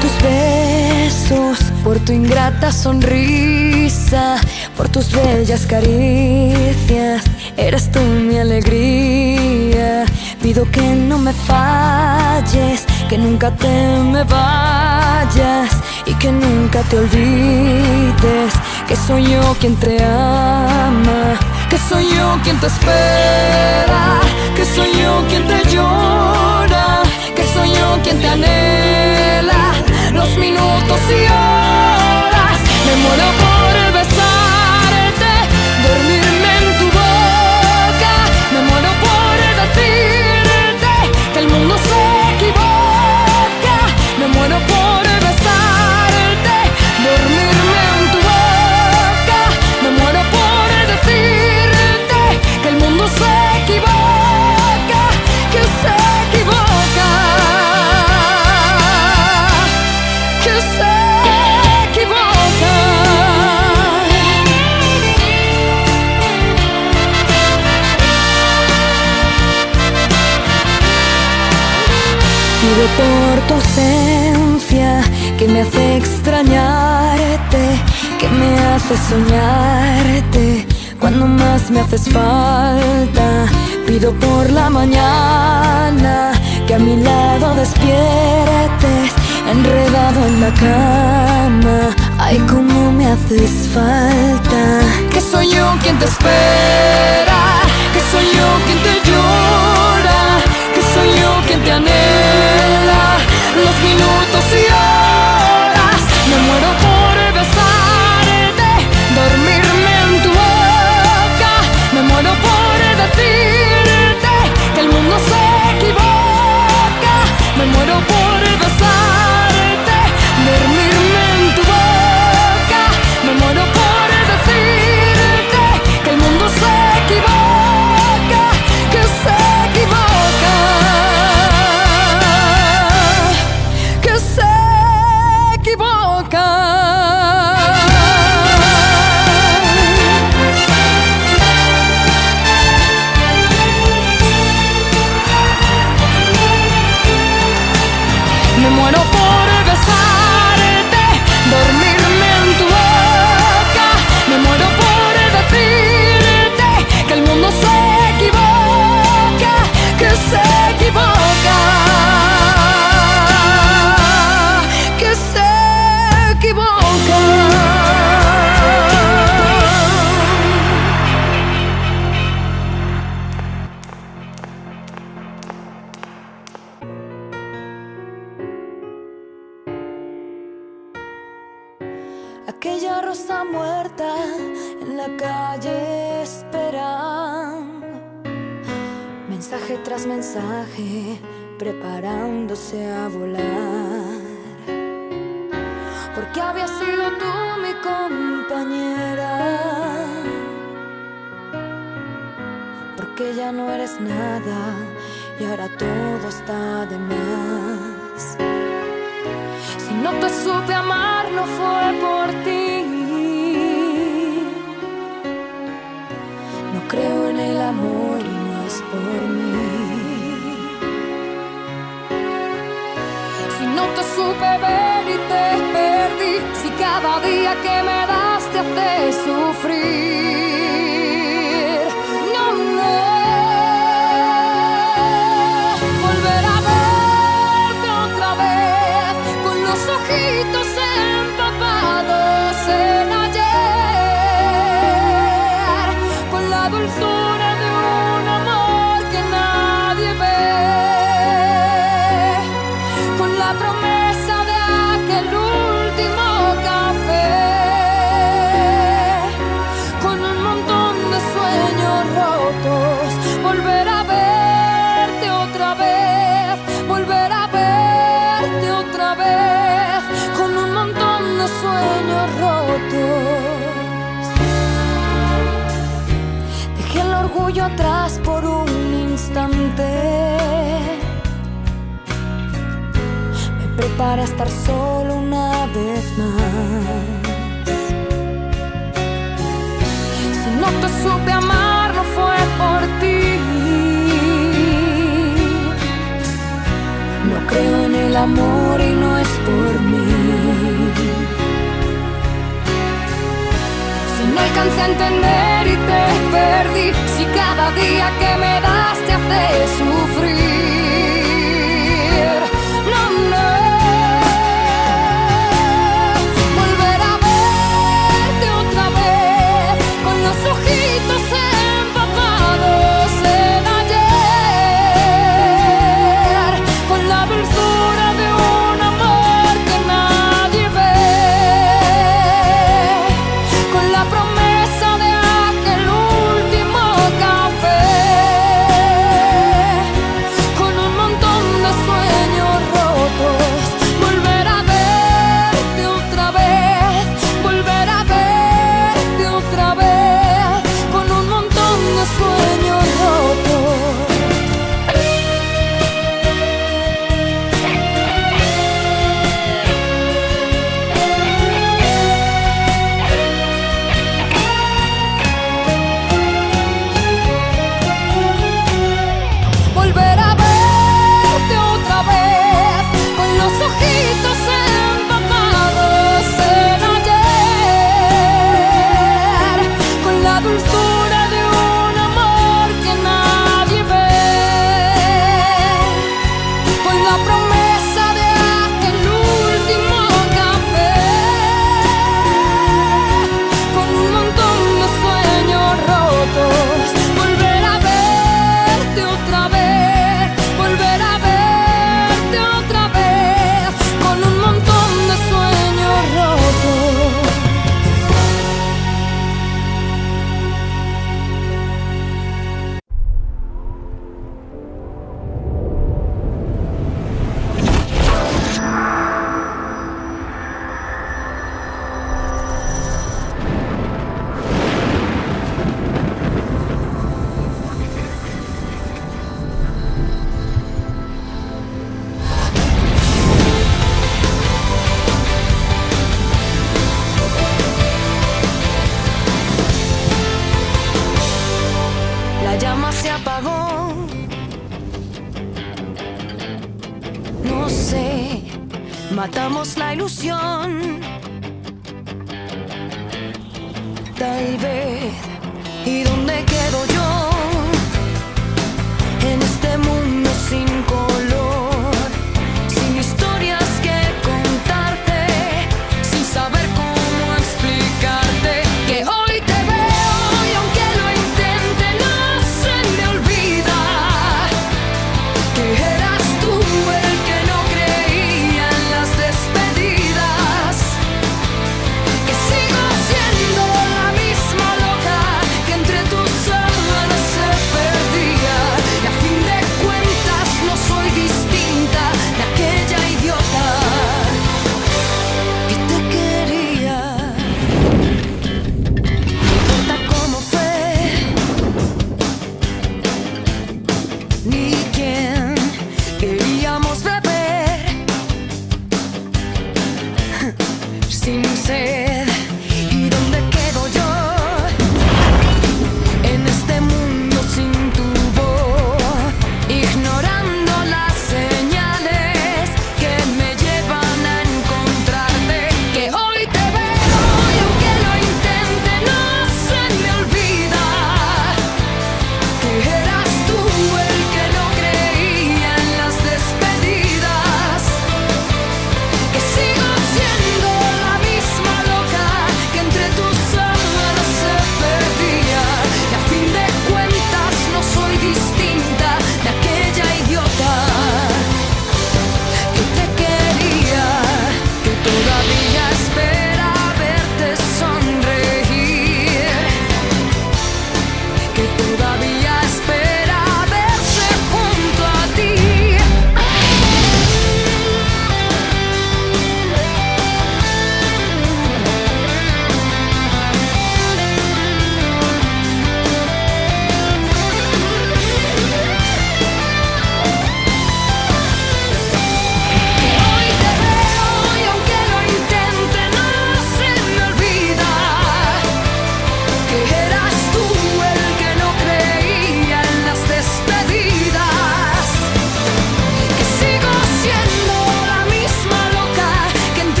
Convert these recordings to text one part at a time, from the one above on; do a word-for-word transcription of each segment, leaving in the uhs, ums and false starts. tus besos, por tu ingrata sonrisa, por tus bellas caricias. Eres tú mi alegría. Pido que no me falles, que nunca te me vayas y que nunca te olvides que soy yo quien te ama, que soy yo quien te espera, que soy yo quien te llora, que soy yo quien te anhela los minutos y horas. Me muero por besarte, dormirme en tu boca. Me muero por decirte que el mundo se equivoca. Me muero por besarte, dormirme en tu boca. Me muero por decirte que el mundo se equivoca, que se equivoca, que se equivoca. Pido por tu ausencia que me hace extrañarte, que me hace soñarte cuando más me haces falta. Pido por la mañana que a mi lado despiertes, enredado en la cama. Ay, cómo me haces falta. Que soy yo quien te espera, que soy yo quien te llora, que soy yo quien te anhela los minutos y horas. Me muero por besarte, dormirme en tu boca. Me muero por decirte que el mundo se equivoca. Me muero por besarte, dormirme en tu boca. Me muero por decirte que el mundo se equivoca, que se equivoca, que se equivoca. Me muero por besarte, dormirme en tu boca. Me muero por decirte que el mundo se equivoca, que se equivoca, que se equivoca. Aquella rosa muerta en la calle esperando, mensaje tras mensaje, preparándose a volar. Porque habías sido tú mi compañera, porque ya no eres nada y ahora todo está de más. Si no te supe amar no fue por ti. No creo en el amor y no es por mí. Si no te supe ver y te perdí, si cada día que me das te hace sufrir. No, no. Ojitos empapados en ayer, con la dulzura de un amor que nadie ve, con la promesa de aquel último café, con un montón de sueños rotos. Volver a verte otra vez, volver a verte otra vez, sueños rotos. Dejé el orgullo atrás por un instante. Me preparé a estar solo una vez más. Si no te supe amar no fue por ti. No creo en el amor y no es por mí. Si no alcancé a entender y te perdí, si cada día que me das te hace sufrir, no, no. Volver a verte otra vez con los ojitos empapados en ayer, con la dulzura de un amor que nadie ve, con la promesa de aquel último café, con un montón de sueños rotos. Volver a verte otra vez, volver a verte otra vez, con un montón de sueños rotos. Volver a verte otra vez con los ojitos empapados en ayer, con la dulzura de un amor que nadie ve, con la promesa de aquel último café, con un montón de sueños rotos. Volver a verte otra vez, volver a verte otra vez, con un montón de sueños rotos. La llama se apagó. No sé, matamos la ilusión. Tal vez, ¿y dónde quedo yo? En este mundo sin color, sin historias que contarte, sin saber cómo explicarte que hoy te veo y aunque lo intente no se me olvida que eras tú el que no creía en las despedidas, que sigo siendo la misma loca que entre tus alas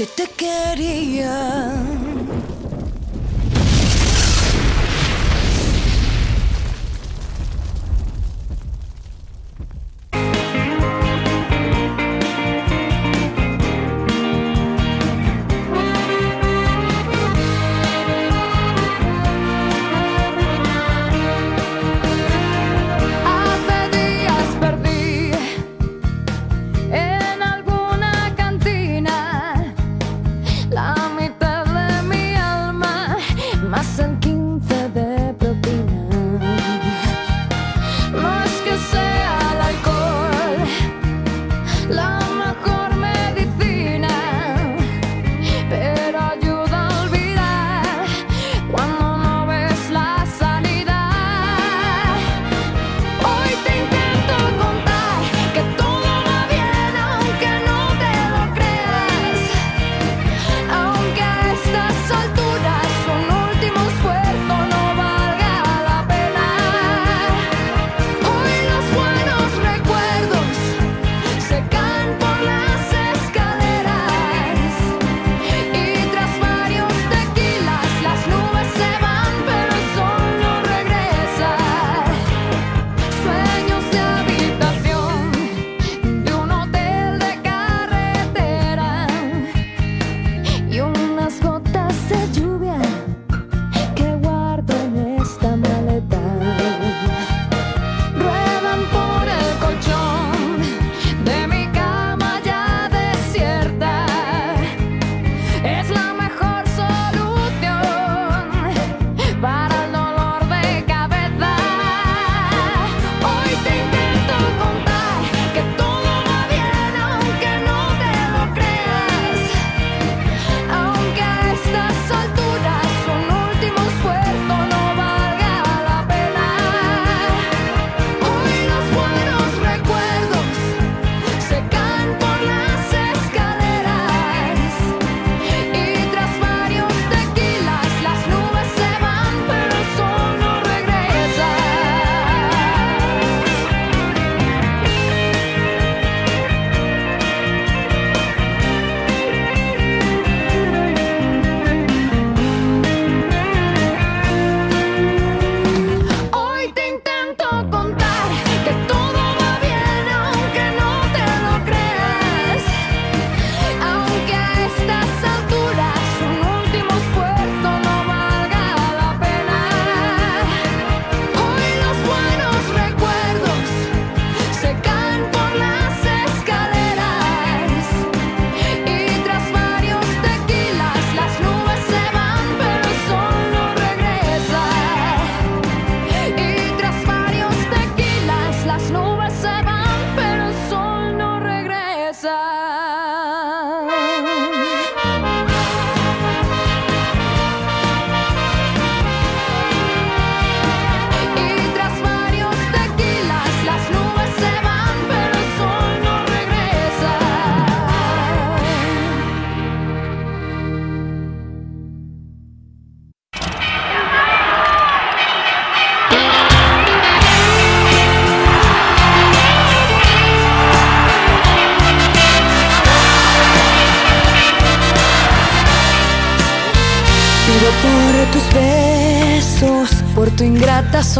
que te querían.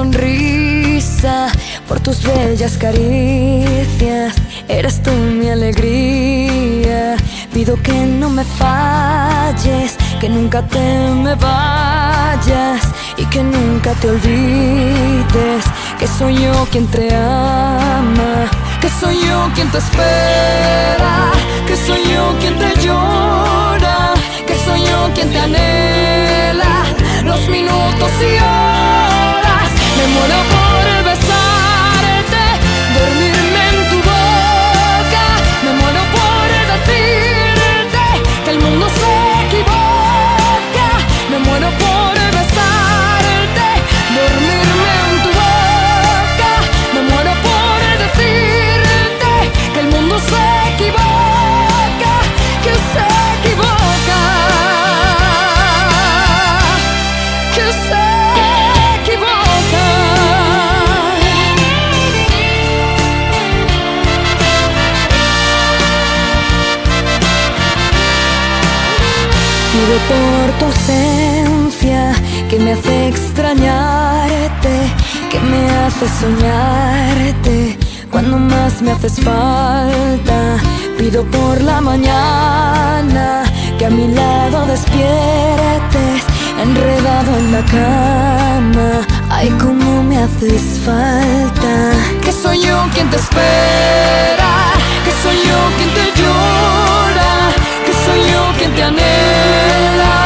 Sonrisa, por tus bellas caricias, eres tú mi alegría. Pido que no me falles, que nunca te me vayas y que nunca te olvides, que soy yo quien te ama, que soy yo quien te espera, que soy yo quien te llora, que soy yo quien te anhela, los minutos y horas. Me muero por besarte, dormirme en tu boca. Me muero por decirte que el mundo se equivoca. Me muero por besarte, dormirme en tu boca. Me muero por decirte que el mundo se equivoca, que se equivoca. Pido por tu ausencia, que me hace extrañarte, que me hace soñarte cuando más me haces falta. Pido por la mañana que a mi lado despiertes, enredado en la cama, ay, cómo me haces falta. Que soy yo quien te espera, que soy yo quien te llora, que soy yo quien te anhela,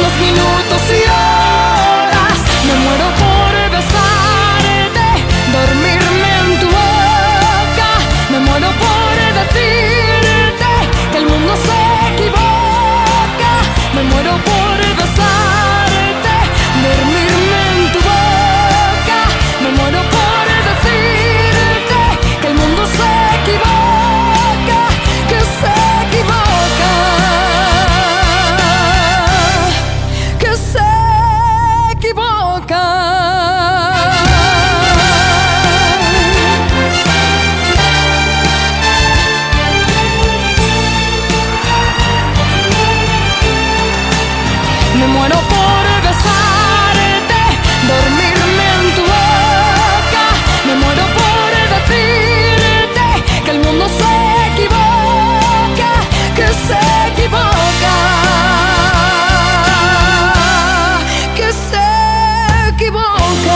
los minutos y horas. Me muero por besarte, dormirme en tu boca, me muero por decirte que el mundo se equivoca, me muero por besarte, dormirme en tu boca, me muero por decirte que el mundo se equivoca, que se equivoca, que se equivoca. Me muero por besarte, dormirme en tu boca, me muero por decirte que el mundo se equivoca, que se equivoca, que se equivoca.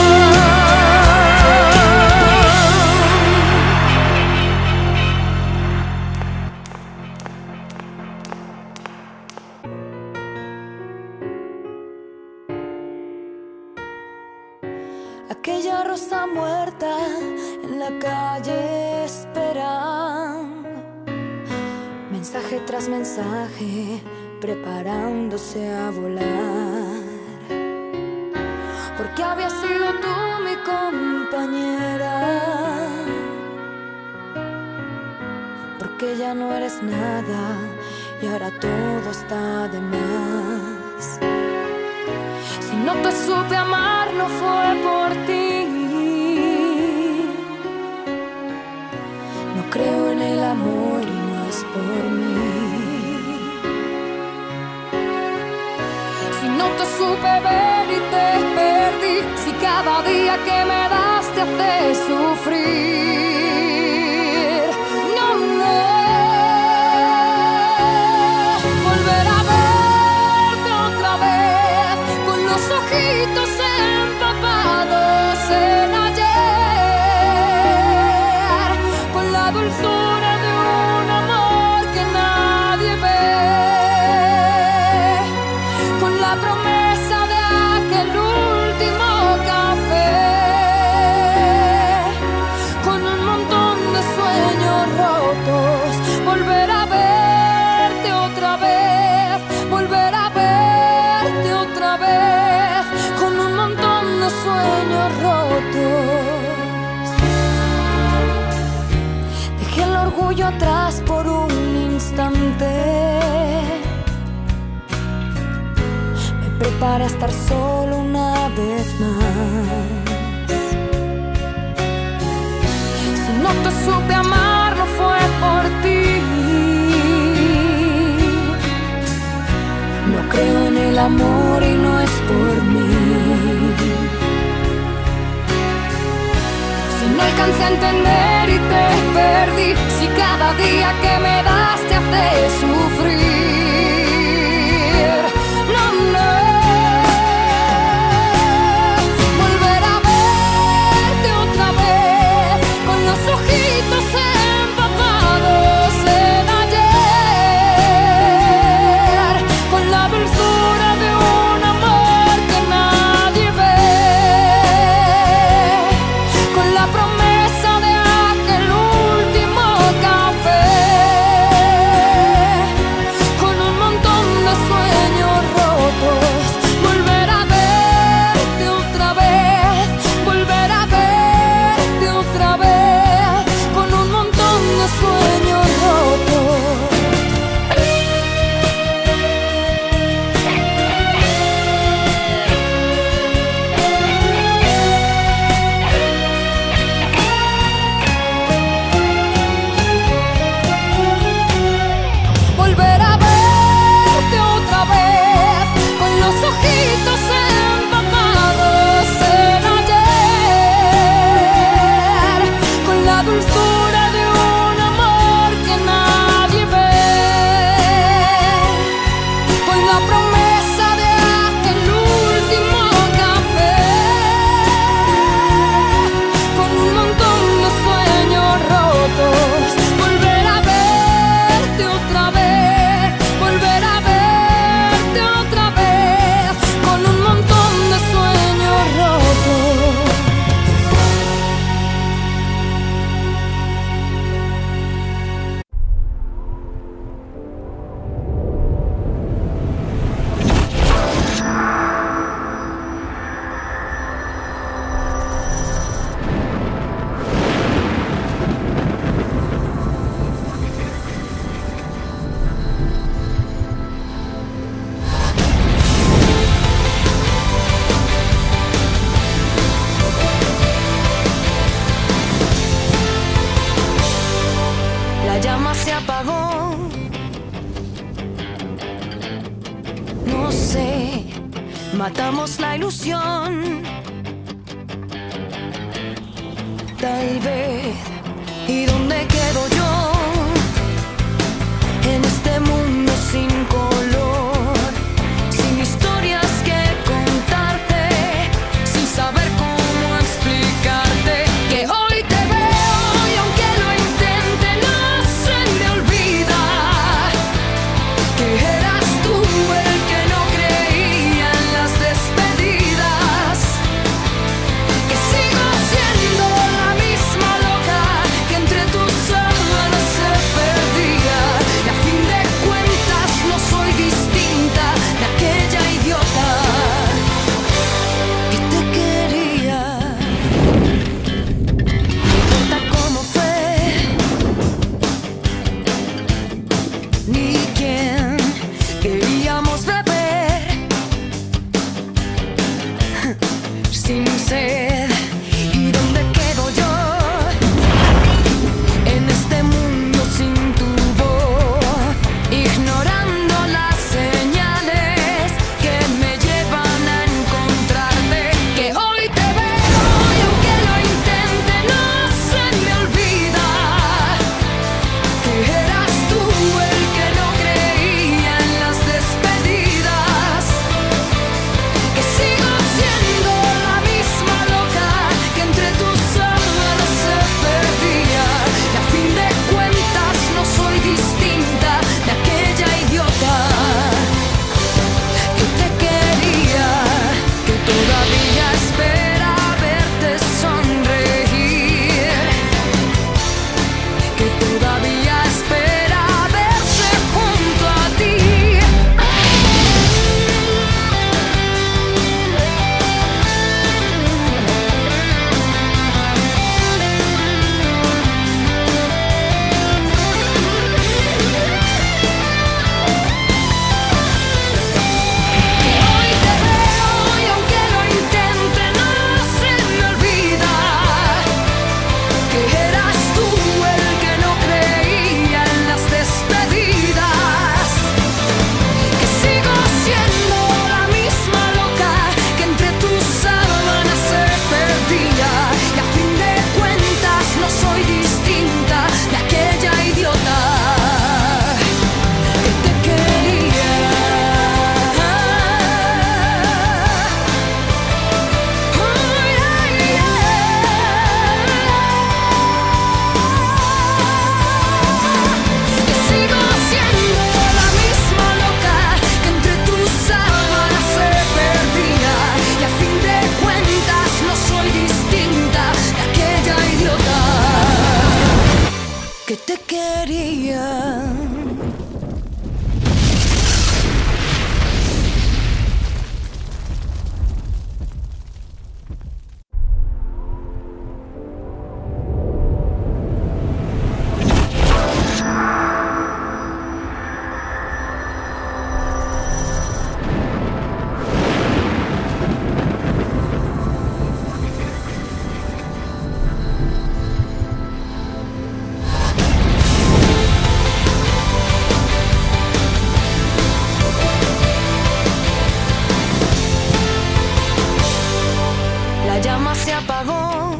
Aquella rosa muerta en la calle esperando, mensaje tras mensaje, preparándose a volar. Porque había sido tú mi compañera, porque ya no eres nada y ahora todo está de más. Si no te supe amar no fue por ti, no creo en el amor y no es por mí. Si no te supe ver y te perdí, si cada día que me das te hace sufrir, no, no. Volver a verte otra vez con los ojitos empapados en ayer, con la dulzura de un amor que nadie ve, con la promesa de aquel último café, con un montón de sueños rotos. Volver a verte otra vez, volver a verte otra vez, con un montón de sueños rotos. Dejé el orgullo atrás por un instante, me preparé a estar solo una vez más. Si no te supe amar no fue por ti, no creo en el amor y no es por mí. Si no alcancé a entender y te perdí, si cada día que me das te hace sufrir, no, no. Volver a verte otra vez con los ojitos empapados en ayer, con la dulzura de un amor que nadie ve, con la promesa de aquel último café, matamos la ilusión. Tal vez, ¿y dónde quedo yo? En este mundo sin color, sin historias que contarte, sin saber cómo explicarte que hoy te veo y aunque lo intente no se me olvida que eras tú el que no creía en las despedidas, que sigo siendo la misma loca que entre tus sábanas se perdía y a fin de cuentas no soy distinta de aquella idiota que te quería. No importa cómo fue ni quién queríamos beber, sin sed. ¿Y dónde quedo yo? En este mundo sin tu voz, ignorando las señales que me llevan a encontrarte, que hoy te veo y aunque lo intente no se me olvida que eras tú el que no creía en las despedidas, que sigo siendo la misma loca que entre tus sábanas se perdía y a fin de cuentas no soy distinta de aquella idiota que te quería, que todavía espera verte sonreír, que todavía espera verse junto a ti. Hoy te veo y aunque lo intente no se me olvida que eras tú el que no creía en las despedidas, que sigo siendo la misma loca que entre tus sábanas se perdía y a fin de cuentas no soy distinta de aquella idiota que te quería. Oh, yeah, yeah. Que sigo siendo la misma loca que entre tus sábanas se perdía y a fin de cuentas no soy distinta de aquella idiota que te quería. La llama se apagó.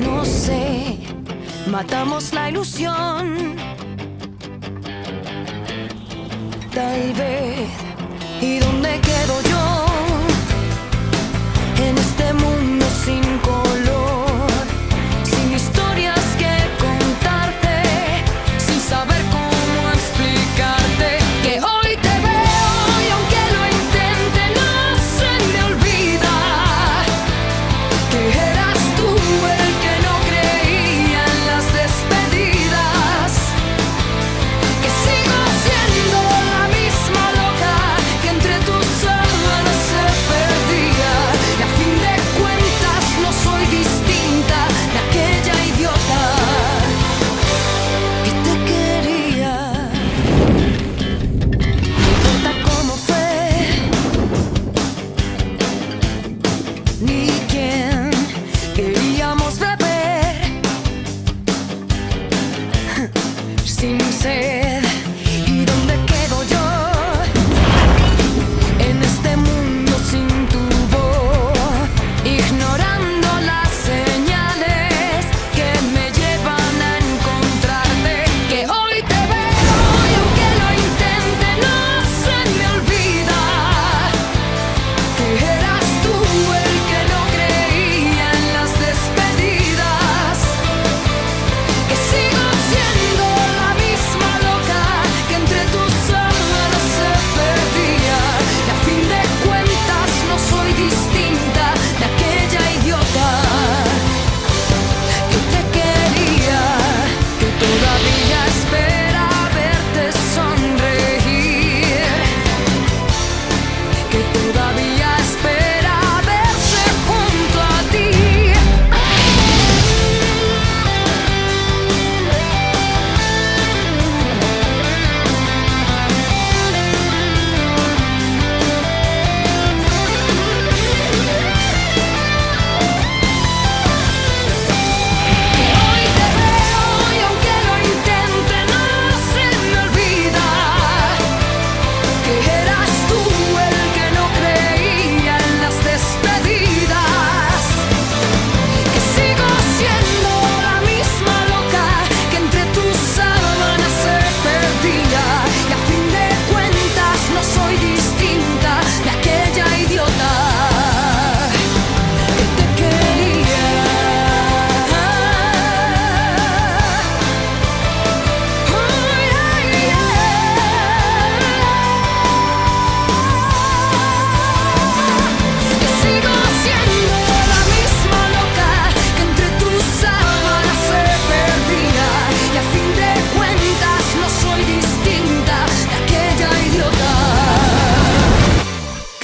No sé, matamos la ilusión. Tal vez, ¿y dónde quedo yo? En este mundo sin color, sin historias que contarte, sin saber cómo explicarte que hoy te veo y aunque lo intente no se me olvida que eras tú el que no creía en las despedidas, que sigo siendo la misma loca que entre tus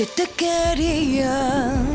que te quería.